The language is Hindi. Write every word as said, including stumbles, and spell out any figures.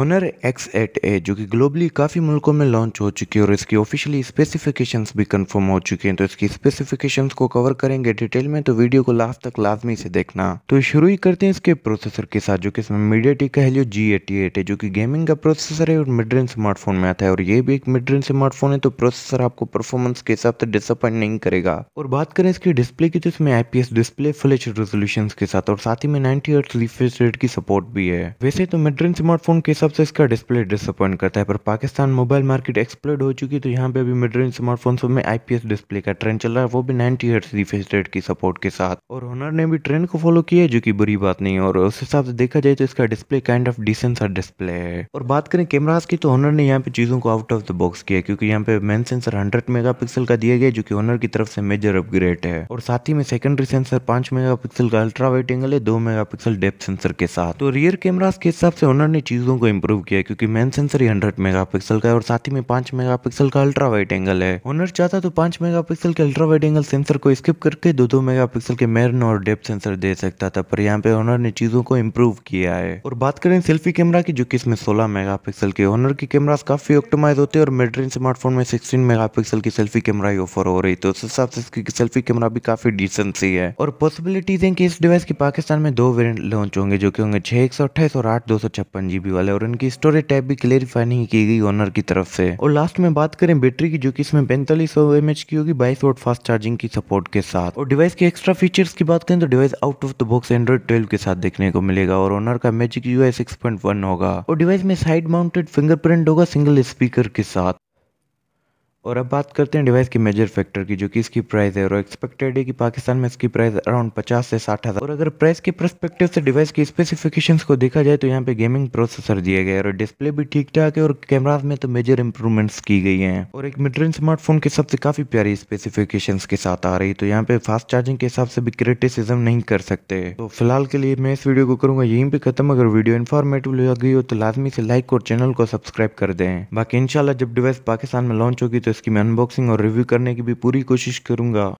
Honor एक्स एट ए जो कि ग्लोबली काफ़ी मुल्कों में लॉन्च हो चुकी है और इसकी ऑफिशियली स्पेसिफिकेशंस भी कंफर्म हो चुकी हैं, तो इसकी स्पेसिफिकेशंस को कवर करेंगे डिटेल में, तो वीडियो को लास्ट तक लाजमी से देखना। तो शुरू ही करते हैं इसके प्रोसेसर के साथ, जो कि इसमें MediaTek Helio G eighty eight है जो कि गेमिंग का प्रोसेसर है और मिड रेंज स्मार्टफोन में आता है और ये भी एक मिड रेंज स्मार्टफोन है, तो प्रोसेसर आपको परफॉर्मेंस के हिसाब से डिसअपॉइंट नहीं करेगा। और बात करें इसकी डिस्प्ले की, तो इसमें I P S display full H D resolution के साथ और साथ ही में नाइनटी हर्ट्ज रिफ्रेश रेट की सपोर्ट भी है। वैसे तो मिड रेंज स्मार्टफोन के सबसे इसका डिस्प्ले डिसअपॉइंट करता है, पर पाकिस्तान मोबाइल मार्केट एक्सप्लोड हो चुकी है, तो यहाँ पे अभी मिड रेंज स्मार्टफोन्स में आईपीएस डिस्प्ले का ट्रेंड चल रहा है, वो भी नाइनटी हर्ट्ज रिफ्रेश रेट की सपोर्ट के साथ। और Honor ने भी ट्रेंड को फॉलो किया है जो कि बुरी बात नहीं है, और उस हिसाब से देखा जाए तो इसका डिस्प्ले काइंड ऑफ डिसेंट सा डिस्प्ले है। और बात करें कैमराज की, तो Honor ने यहाँ पे चीजों को आउट ऑफ द बॉक्स किया, क्योंकि यहाँ पे main sensor hundred mega pixel का दिया गया जो कि Honor की तरफ से मेजर अपग्रेड है, और साथ ही में सेकेंडरी सेंसर पांच मेगा पिक्सल का अल्ट्रा वाइड एंगल है दो मेगा पिक्सल डेप्थ सेंसर के साथ। तो रियर कैमराज के हिसाब से Honor ने चीजों को इंप्रूव किया है, क्योंकि मेन सेंसर ही हंड्रेड मेगापिक्सल का है और साथ ही में पांच मेगापिक्सल का अल्ट्रा वाइड एंगल है। Honor चाहता तो पांच मेगापिक्सल के अल्ट्रा वाइड एंगल सेंसर को स्किप करके दो दो मेगापिक्सल के मेरन और डेप्थ सेंसर दे सकता था, पर यहाँ पे Honor ने चीजों को इम्प्रूव किया है। और बात करें सेल्फी कैमरा की, जो कि इसमें सोलह मेगापिक्सल के Honor की कैमरास काफी ऑप्टिमाइज होते हैं और मिड रेंज स्मार्टफोन में सिक्सटीन मेगापिक्सल की सेल्फी कैमरा ही ऑफर हो रही, तो उस हिसाब से इसकी सेल्फी कैमरा भी काफी डिसेंट सी है। और पॉसिबिलिटीज है कि इस डिवाइस के पाकिस्तान में दो वेरिएंट लॉन्च होंगे जो कि होंगे छह एक सौ अट्ठाईस और आठ दो सौ छप्पन जीबी वाले, और इनकी स्टोरेज टाइप भी क्लेरिफाई नहीं की गई Honor की तरफ से। और लास्ट में बात करें बैटरी की, जो कि इसमें पैंतालीस सौ एमएच की होगी बाईस वोट फास्ट चार्जिंग की सपोर्ट के साथ। और डिवाइस के एक्स्ट्रा फीचर्स की बात करें तो device out of the box Android twelve के साथ देखने को मिलेगा और Honor का magic U I six point one होगा और डिवाइस में साइड माउंटेड फिंगरप्रिंट होगा सिंगल स्पीकर के साथ। और अब बात करते हैं डिवाइस के मेजर फैक्टर की, जो कि इसकी प्राइस है और एक्सपेक्टेड है कि पाकिस्तान में इसकी प्राइस अराउंड पचास से साठ हज़ार। और अगर प्राइस के परस्पेक्टिव से डिवाइस की स्पेसिफिकेशंस को देखा जाए तो यहाँ पे गेमिंग प्रोसेसर दिया गया है और डिस्प्ले भी ठीक ठाक है और कैमराज में तो मेजर इंप्रूवमेंट्स की गई हैं और एक मिड रेंज स्मार्टफोन के हिसाब से काफ़ी प्यारी स्पेसिफिकेशंस के साथ आ रही, तो यहाँ पे फास्ट चार्जिंग के हिसाब से भी क्रिटिसिज्म नहीं कर सकते। तो फिलहाल के लिए मैं इस वीडियो को करूँगा यहीं पर खत्म। अगर वीडियो इन्फॉर्मेटिव लगी हो तो लाजमी से लाइक और चैनल को सब्सक्राइब कर दें। बाकी इंशाल्लाह जब डिवाइस पाकिस्तान में लॉन्च होगी इसकी मैं अनबॉक्सिंग और रिव्यू करने की भी पूरी कोशिश करूंगा।